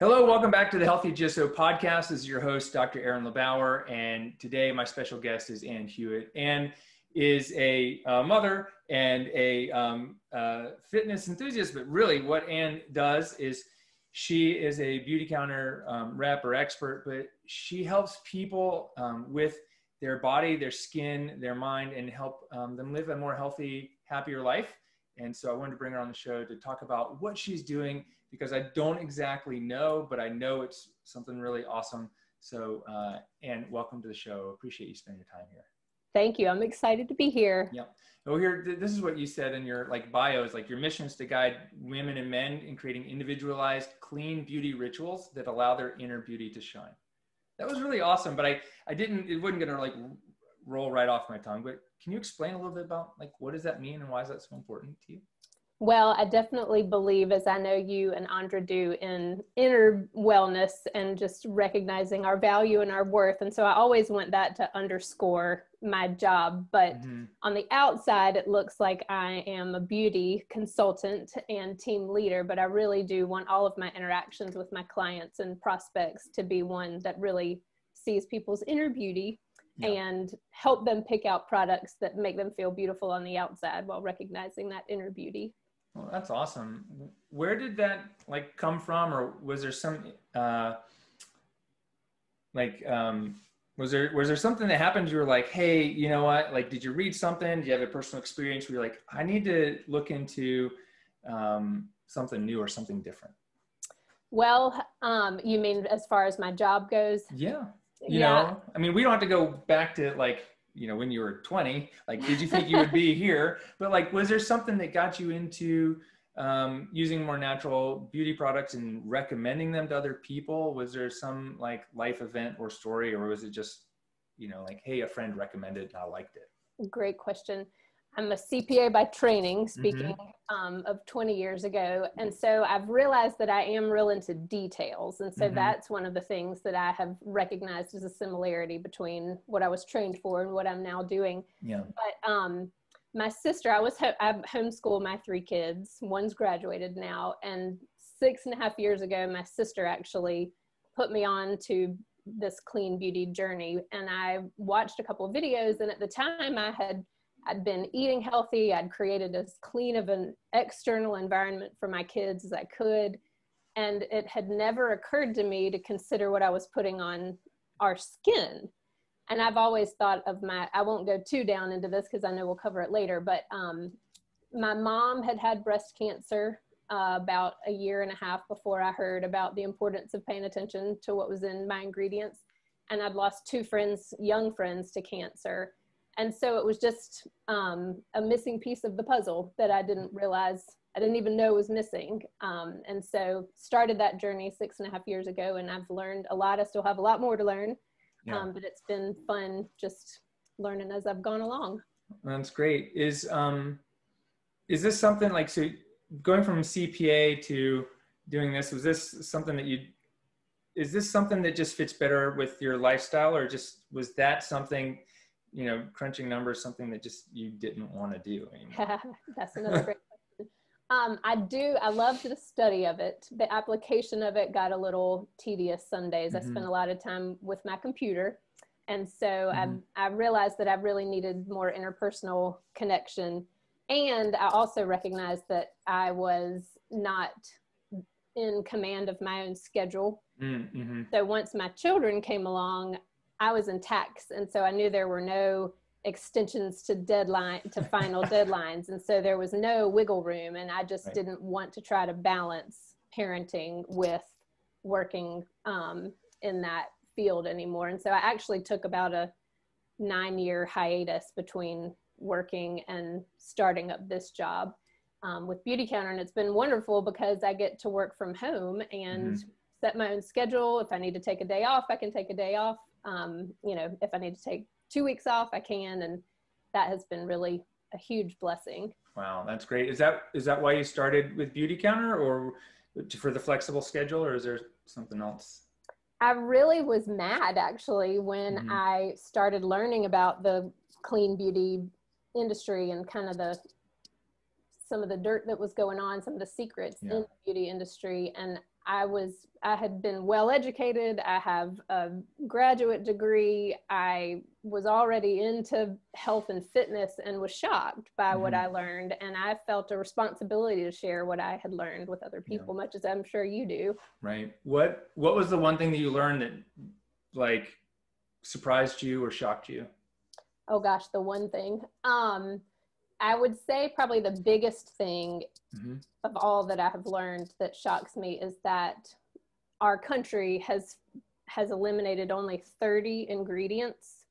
Hello, welcome back to the Healthy GSO podcast. This is your host, Dr. Aaron LeBauer, and today my special guest is Anne Hewitt. Anne is a mother and a fitness enthusiast, but really what Anne does is she is a Beauty Counter rep or expert, but she helps people with their body, their skin, their mind, and help them live a more healthy, happier life. And so I wanted to bring her on the show to talk about what she's doing, because I don't exactly know, but I know it's something really awesome. So, Anne, welcome to the show. Appreciate you spending your time here. Thank you. I'm excited to be here. Yeah. Well, here, this is what you said in your bio is your mission is to guide women and men in creating individualized, clean beauty rituals that allow their inner beauty to shine. That was really awesome, but I didn't, it wasn't going to roll right off my tongue, but can you explain a little bit about what does that mean and why is that so important to you? Well, I definitely believe, as I know you and Andra do, in inner wellness and just recognizing our value and our worth. And so I always want that to underscore my job. But on the outside, it looks like I am a beauty consultant and team leader, but I really do want all of my interactions with my clients and prospects to be one that really sees people's inner beauty. Yeah. And help them pick out products that make them feel beautiful on the outside while recognizing that inner beauty. Well, that's awesome. Where did that come from, or was there some was there something that happened? You were like, hey, you know what? Did you read something? Do you have a personal experience where you're like, I need to look into something new or something different? Well, you mean as far as my job goes? Yeah. You know, I mean, we don't have to go back to when you were 20, did you think you would be here? But was there something that got you into using more natural beauty products and recommending them to other people? Was there some life event or story, or was it just, hey, a friend recommended and I liked it? Great question. I'm a CPA by training, speaking of 20 years ago. And so I've realized that I am real into details. And so that's one of the things that I have recognized as a similarity between what I was trained for and what I'm now doing. Yeah. But my sister, I homeschooled my three kids. One's graduated now. And 6.5 years ago, my sister actually put me on to this clean beauty journey. And I watched a couple of videos. And at the time I'd been eating healthy. I'd created as clean of an external environment for my kids as I could. And it had never occurred to me to consider what I was putting on our skin. And I've always thought of I won't go too down into this because I know we'll cover it later, but my mom had had breast cancer about 1.5 years before I heard about the importance of paying attention to what was in my ingredients. And I'd lost two friends, young friends, to cancer. And so it was just a missing piece of the puzzle that I didn't realize, I didn't even know was missing. And so started that journey 6.5 years ago, and I've learned a lot. I still have a lot more to learn, but it's been fun just learning as I've gone along. That's great. Is this something so going from CPA to doing this, was this something that you, is this something that just fits better with your lifestyle, or just was that something, crunching numbers, something that just you didn't want to do anymore? That's another great question. I loved the study of it. The application of it got a little tedious some days. I spent a lot of time with my computer. And so I realized that I really needed more interpersonal connection. And I also recognized that I was not in command of my own schedule. So once my children came along, I was in tax, and so I knew there were no extensions to final deadlines, and so there was no wiggle room, and I just didn't want to try to balance parenting with working in that field anymore. And so I actually took about a 9-year hiatus between working and starting up this job with Beauty Counter, and it's been wonderful because I get to work from home and set my own schedule. If I need to take a day off, I can take a day off. If I need to take 2 weeks off, I can, and that has been really a huge blessing. Wow, that's great. Is that why you started with Beauty Counter, or for the flexible schedule, or is there something else? I really was mad, actually, when I started learning about the clean beauty industry and kind of some of the dirt that was going on, some of the secrets in the beauty industry, and I had been well educated. I have a graduate degree. I was already into health and fitness and was shocked by what I learned. And I felt a responsibility to share what I had learned with other people, much as I'm sure you do. Right. What was the one thing that you learned that like surprised you or shocked you? Oh gosh, the one thing. I would say probably the biggest thing of all that I have learned that shocks me is that our country has eliminated only 30 ingredients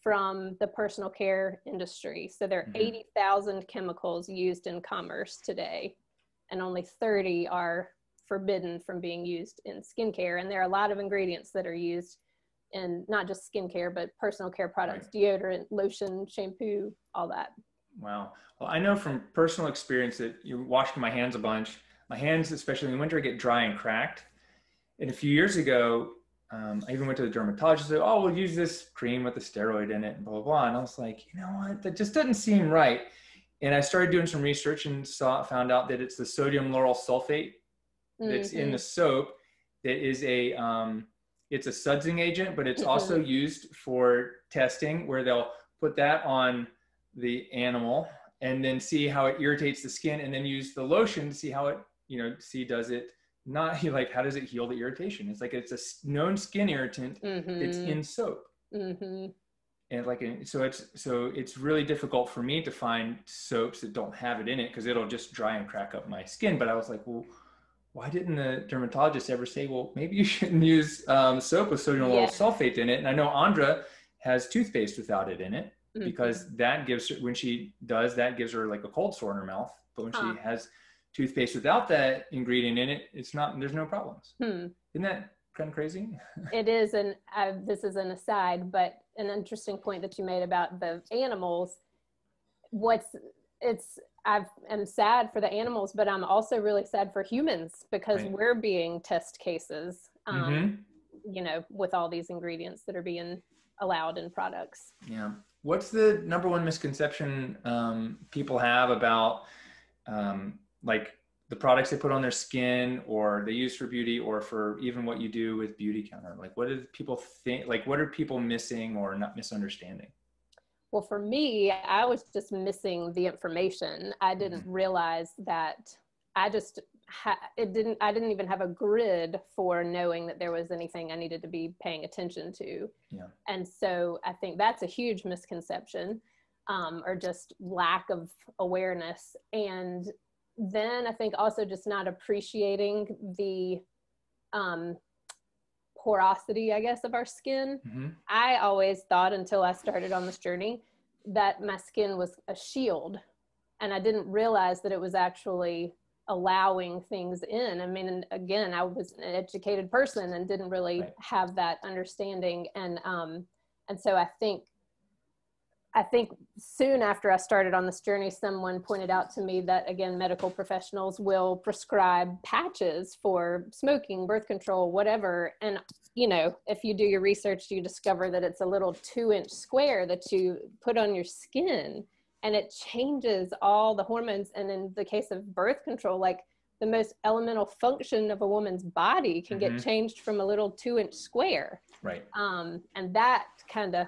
from the personal care industry. So there are 80,000 chemicals used in commerce today, and only 30 are forbidden from being used in skincare. And there are a lot of ingredients that are used in not just skincare, but personal care products, deodorant, lotion, shampoo, all that. Wow. Well, I know from personal experience that you're washing my hands a bunch. My hands, especially in the winter, get dry and cracked. And a few years ago, I even went to the dermatologist and said, oh, we'll use this cream with the steroid in it and blah, blah, blah. And I was like, you know what? That just doesn't seem right. And I started doing some research and found out that it's the sodium lauryl sulfate that's in the soap that is a, it's a sudsing agent, but it's also used for testing where they'll put that on the animal and then see how it irritates the skin, and then use the lotion to see how it, does it not, like, how does it heal the irritation? It's like, it's a known skin irritant. It's in soap. And like, so it's really difficult for me to find soaps that don't have it in it, 'cause it'll just dry and crack up my skin. But I was like, well, why didn't the dermatologist ever say, well, maybe you shouldn't use soap with sodium lauryl sulfate in it? And I know Andra has toothpaste without it in it, because that gives her, when she does that, gives her like a cold sore in her mouth. But when she has toothpaste without that ingredient in it, it's not, there's no problems. Isn't that kind of crazy? It is. And this is an aside, but an interesting point that you made about the animals. I'm sad for the animals, but I'm also really sad for humans, because we're being test cases, with all these ingredients that are being allowed in products. Yeah. What's the number one misconception people have about like the products they put on their skin, or they use for beauty, or for even what you do with Beauty Counter? Like, what do people think? Like, what are people missing or not misunderstanding? Well, for me, I was just missing the information. I didn't realize that I didn't even have a grid for knowing that there was anything I needed to be paying attention to. Yeah. And so I think that's a huge misconception, or just lack of awareness. And then I think also just not appreciating the porosity, I guess, of our skin. I always thought, until I started on this journey, that my skin was a shield, and I didn't realize that it was actually allowing things in. I mean, and again, I was an educated person and didn't really have that understanding. And so I think soon after I started on this journey, someone pointed out to me that, again, medical professionals will prescribe patches for smoking, birth control, whatever. And, if you do your research, you discover that it's a little 2-inch square that you put on your skin, and it changes all the hormones. And in the case of birth control, like, the most elemental function of a woman's body can get changed from a little 2-inch square. Right. And that kind of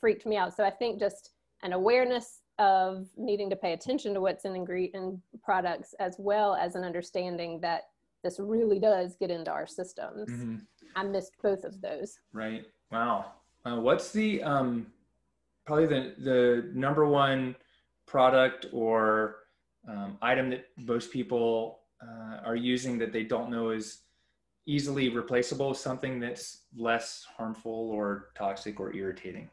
freaked me out. So I think just an awareness of needing to pay attention to what's in products, as well as an understanding that this really does get into our systems. I missed both of those. Right. Wow. What's the, probably the number one product or item that most people are using that they don't know is easily replaceable, something that's less harmful or toxic or irritating?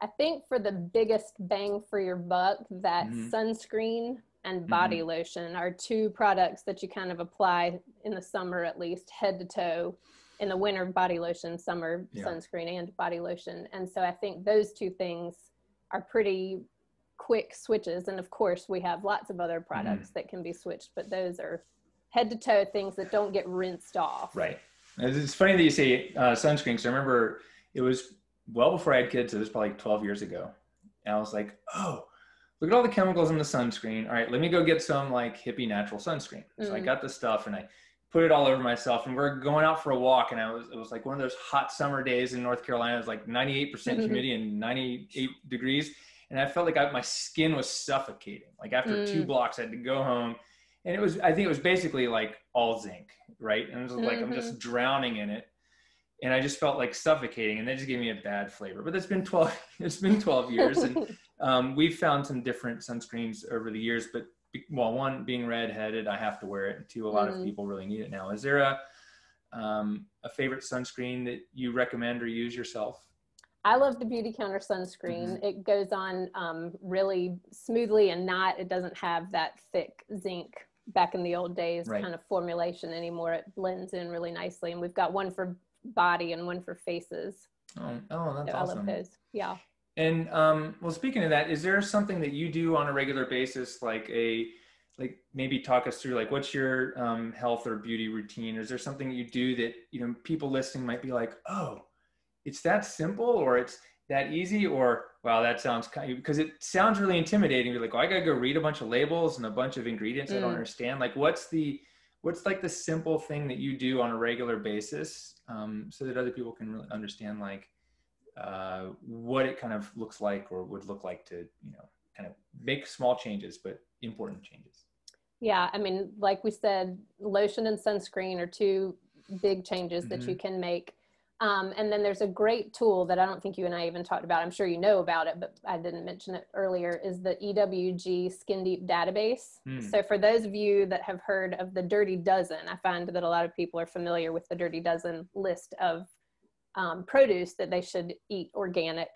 I think for the biggest bang for your buck, that sunscreen and body lotion are two products that you kind of apply in the summer, at least head to toe. In the winter, body lotion, summer, sunscreen and body lotion. And so I think those two things are pretty quick switches. And of course, we have lots of other products that can be switched, but those are head to toe things that don't get rinsed off. Right. It's funny that you say sunscreen. So I remember it was well before I had kids. It was probably 12 years ago. And I was like, oh, look at all the chemicals in the sunscreen. All right, let me go get some like hippie natural sunscreen. So I got the stuff and I put it all over myself. And we're going out for a walk, and it was like one of those hot summer days in North Carolina. It was like 98% humidity and 98 degrees. And I felt like my skin was suffocating. Like after 2 blocks, I had to go home. And I think it was basically like all zinc, right? And it was like, I'm just drowning in it. And I just felt like suffocating, and that just gave me a bad flavor. But it's been 12 years. And we've found some different sunscreens over the years, but well, one, being redheaded, I have to wear it. And two, a lot of people really need it now. Is there a favorite sunscreen that you recommend or use yourself? I love the Beauty Counter sunscreen. It goes on really smoothly, and it doesn't have that thick zinc back in the old days kind of formulation anymore. It blends in really nicely. And we've got one for body and one for faces. Oh, that's awesome. I love those. Yeah. And well, speaking of that, is there something that you do on a regular basis, like maybe talk us through, like, what's your health or beauty routine? Or is there something you do that, you know, people listening might be like, oh, it's that simple, or it's that easy, or wow, that sounds kind of, because it sounds really intimidating. You're like, oh, I gotta go read a bunch of labels and a bunch of ingredients I don't understand. Like, what's like the simple thing that you do on a regular basis so that other people can really understand, like, what it kind of looks like, or would look like to, you know, kind of make small changes, but important changes? Yeah. I mean, like we said, lotion and sunscreen are two big changes that you can make. And then there's a great tool that I don't think you and I even talked about. I'm sure you know about it, but I didn't mention it earlier, is the EWG Skin Deep Database. So for those of you that have heard of the Dirty Dozen, I find that a lot of people are familiar with the Dirty Dozen list of produce that they should eat organic.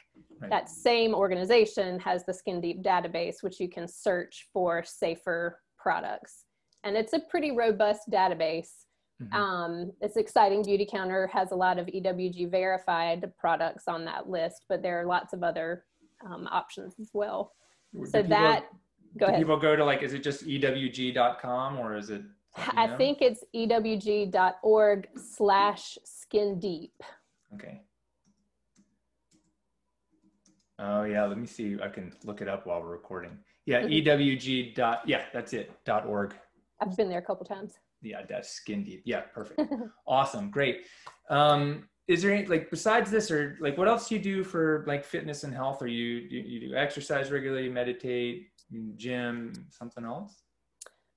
That same organization has the Skin Deep Database, which you can search for safer products. And it's a pretty robust database. It's exciting. Beauty Counter has a lot of EWG verified products on that list, but there are lots of other options as well. So people go to, like, is it just EWG.com, or is it? I think it's EWG.org/skin deep. Okay. Oh yeah. Let me see. I can look it up while we're recording. Yeah. EWG.org. I've been there a couple times. Yeah, that's Skin Deep. Yeah, perfect. Awesome. Great. Is there any, like, besides this, or like, what else do you do for, like, fitness and health? Or you do exercise regularly, meditate, gym, something else?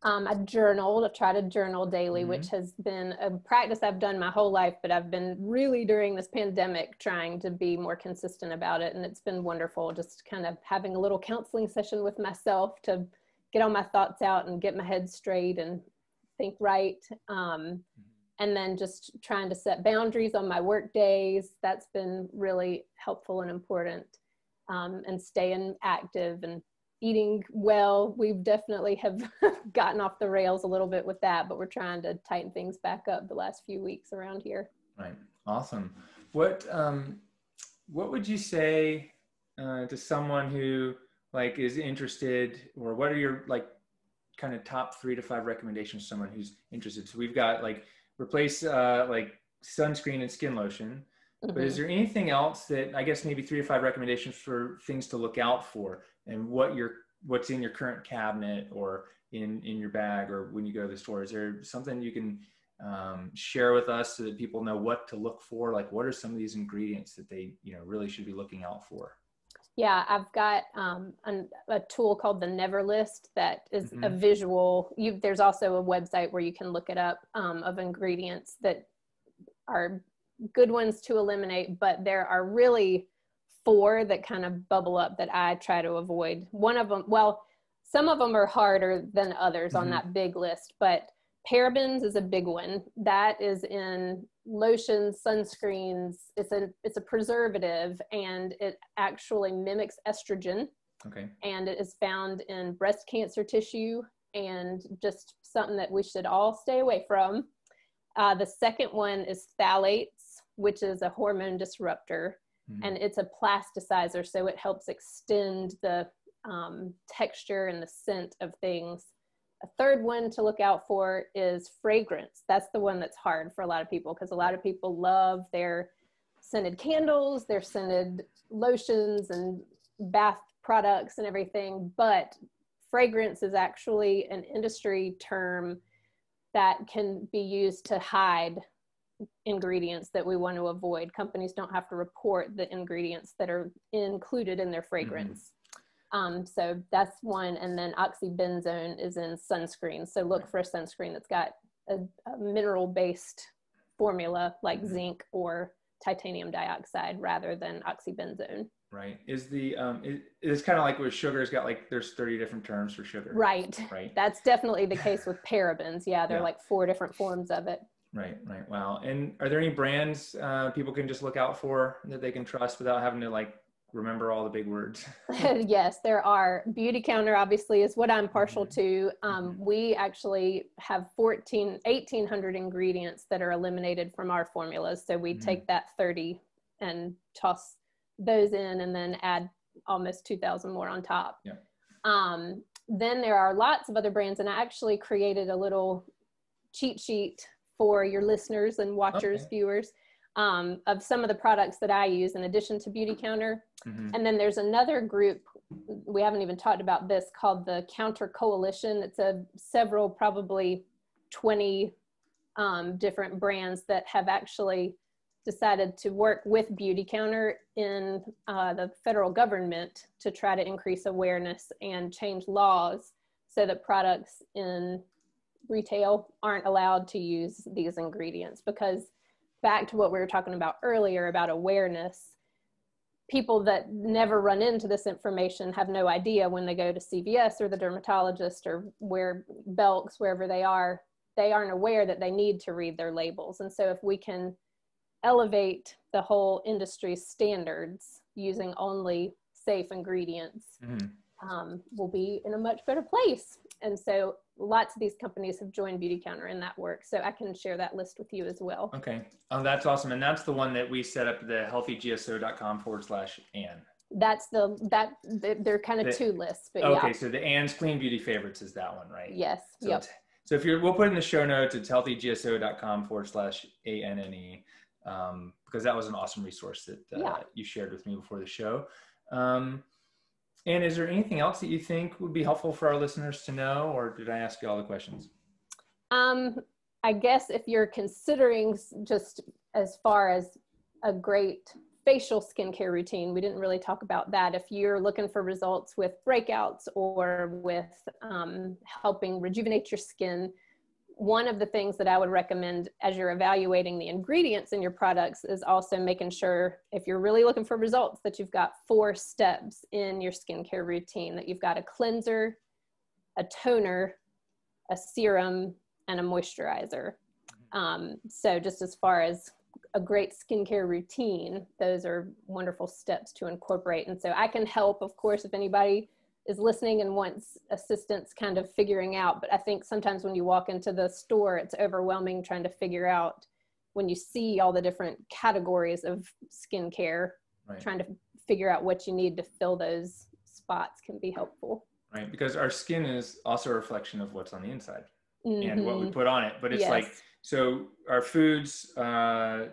I journaled. I try to journal daily, which has been a practice I've done my whole life, but I've been really, during this pandemic, trying to be more consistent about it. And it's been wonderful, just kind of having a little counseling session with myself to get all my thoughts out and get my head straight and think right. And then just trying to set boundaries on my work days. That's been really helpful and important, and staying active and eating well. We've definitely have gotten off the rails a little bit with that, but we're trying to tighten things back up the last few weeks around here. Right. Awesome. What would you say to someone who, like, is interested, or what are your, like, kind of top 3 to 5 recommendations for someone who's interested? So we've got, like, replace like sunscreen and skin lotion, but is there anything else that, I guess, maybe 3 to 5 recommendations for things to look out for, and what's in your current cabinet, or in your bag, or when you go to the store? Is there something you can share with us so that people know what to look for? Like, what are some of these ingredients that they, you know, really should be looking out for? Yeah, I've got a tool called the Never List that is a visual. There's also a website where you can look it up of ingredients that are good ones to eliminate, but there are really 4 that kind of bubble up that I try to avoid. One of them, well, some of them are harder than others on that big list, but parabens is a big one. That is in lotions, sunscreens. It's a preservative, and it actually mimics estrogen. Okay. And it is found in breast cancer tissue, and just something that we should all stay away from. The second one is phthalates, which is a hormone disruptor, and it's a plasticizer, so it helps extend the texture and the scent of things. A third one to look out for is fragrance. That's the one that's hard for a lot of people, because a lot of people love their scented candles, their scented lotions and bath products and everything. But fragrance is actually an industry term that can be used to hide ingredients that we want to avoid. Companies don't have to report the ingredients that are included in their fragrance. Mm-hmm. So that's one. And then oxybenzone is in sunscreen. So look for a sunscreen that's got a mineral-based formula like zinc or titanium dioxide rather than oxybenzone. Right. Is the, it's kind of like with sugar, it's got like, there's 30 different terms for sugar. Right. Right. That's definitely the case with parabens. Yeah. There are like 4 different forms of it. Right. Right. Wow. And are there any brands people can just look out for that they can trust without having to like remember all the big words? Yes, there are. Beauty Counter obviously is what I'm partial to. We actually have 1,800 ingredients that are eliminated from our formulas. So we take that 30 and toss those in and then add almost 2,000 more on top. Yeah. Then there are lots of other brands, and I actually created a little cheat sheet for your listeners and watchers, viewers, of some of the products that I use in addition to Beauty Counter. And then there's another group, we haven't even talked about this, called the Counter Coalition. It's a several, probably 20 different brands that have actually decided to work with Beauty Counter in the federal government to try to increase awareness and change laws so that products in retail aren't allowed to use these ingredients. Because back to what we were talking about earlier about awareness, people that never run into this information have no idea when they go to CVS or the dermatologist or where Belk's, wherever they are, they aren't aware that they need to read their labels. And so if we can elevate the whole industry's standards using only safe ingredients, we'll be in a much better place. And so lots of these companies have joined Beauty Counter in that work. So I can share that list with you as well. Okay. Oh, that's awesome. And that's the one that we set up, the healthygso.com/Anne. That's the, they're kind of two lists. But okay. Yeah. So the Anne's Clean Beauty Favorites is that one, right? Yes. So yep. So if you're, we'll put in the show notes, it's healthygso.com/ANNE. Because that was an awesome resource that you shared with me before the show. And is there anything else that you think would be helpful for our listeners to know, or did I ask you all the questions? I guess if you're considering just as far as a great facial skincare routine, we didn't really talk about that. If you're looking for results with breakouts or with helping rejuvenate your skin, one of the things that I would recommend as you're evaluating the ingredients in your products is also making sure, if you're really looking for results, that you've got 4 steps in your skincare routine, that you've got a cleanser, a toner, a serum, and a moisturizer. So just as far as a great skincare routine, those are wonderful steps to incorporate. And so I can help, of course, if anybody is listening and wants assistance kind of figuring out. But I think sometimes when you walk into the store, it's overwhelming trying to figure out when you see all the different categories of skincare, trying to figure out what you need to fill those spots can be helpful. Right. Because our skin is also a reflection of what's on the inside and what we put on it. But it's like, so our foods,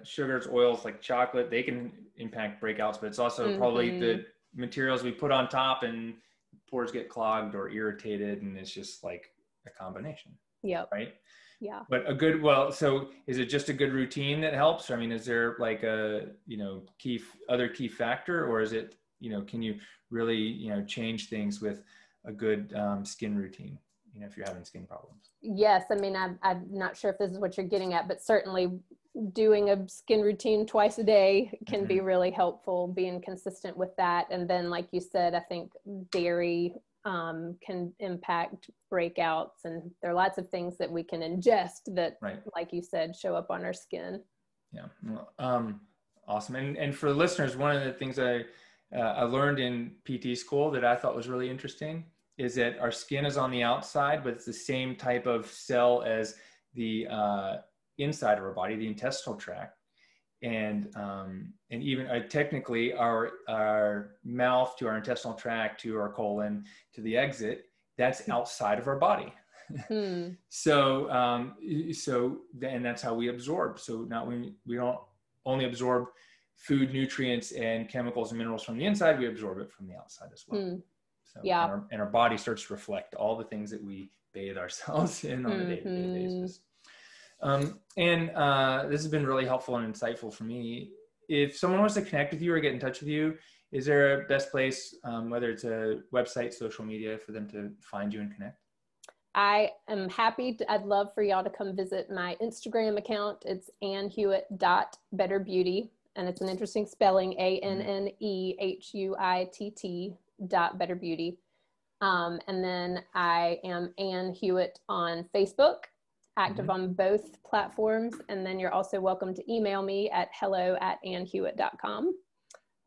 sugars, oils, like chocolate, they can impact breakouts, but it's also probably the materials we put on top, and pores get clogged or irritated, and it's just like a combination. Right. Yeah. But a good, well, so is it just a good routine that helps? I mean, is there like a, you know, other key factor, or is it, you know, can you really, you know, change things with a good skin routine, you know, if you're having skin problems? Yes. I mean, I'm not sure if this is what you're getting at, but certainly doing a skin routine twice a day can be really helpful, being consistent with that. And then, like you said, I think dairy can impact breakouts, and there are lots of things that we can ingest that, like you said, show up on our skin. Yeah. Well, awesome. And for the listeners, one of the things I learned in PT school that I thought was really interesting is that our skin is on the outside, but it's the same type of cell as the inside of our body, the intestinal tract, and even technically our mouth to our intestinal tract to our colon to the exit, that's outside of our body. So and that's how we absorb. So we don't only absorb food, nutrients, and chemicals and minerals from the inside, we absorb it from the outside as well. So and our body starts to reflect all the things that we bathe ourselves in on a day-to-day basis. This has been really helpful and insightful for me. If someone wants to connect with you or get in touch with you, is there a best place, whether it's a website, social media, for them to find you and connect? I am happy to, I'd love for y'all to come visit my Instagram account. It's annehewitt.betterbeauty. And it's an interesting spelling, ANNEHUITT.betterbeauty. And then I am Anne Hewitt on Facebook, active on both platforms. And then you're also welcome to email me at hello@annehewitt.com.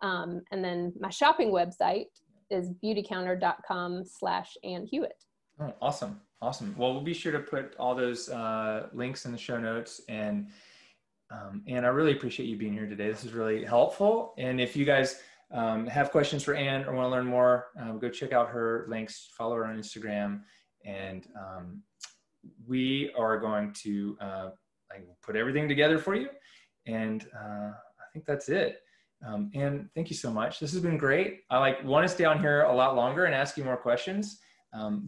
And then my shopping website is beautycounter.com/AnneHewitt. Oh, awesome. Awesome. Well, we'll be sure to put all those links in the show notes. And I really appreciate you being here today. This is really helpful. And if you guys have questions for Anne or want to learn more, go check out her links, follow her on Instagram. And we are going to put everything together for you. And I think that's it. Anne, thank you so much. This has been great. I want to stay on here a lot longer and ask you more questions. For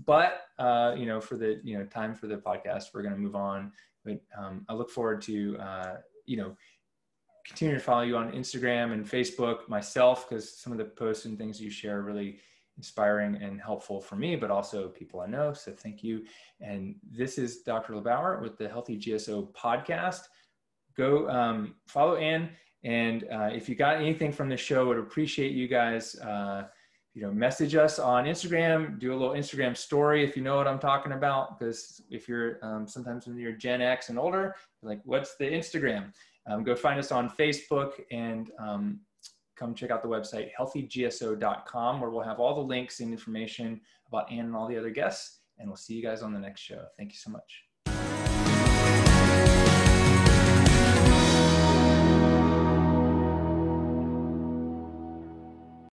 the time for the podcast, we're going to move on. But I look forward to continuing to follow you on Instagram and Facebook myself, because some of the posts and things you share are really inspiring and helpful for me, but also people I know. So thank you. And this is Dr. LeBauer with the Healthy GSO podcast. Go follow Anne, and if you got anything from the show, I would appreciate you guys. Message us on Instagram, do a little Instagram story if you know what I'm talking about, because if you're sometimes when you're Gen X and older, you're like, what's the Instagram? Go find us on Facebook, and come check out the website, healthygso.com, where we'll have all the links and information about Anne and all the other guests, and we'll see you guys on the next show. Thank you so much.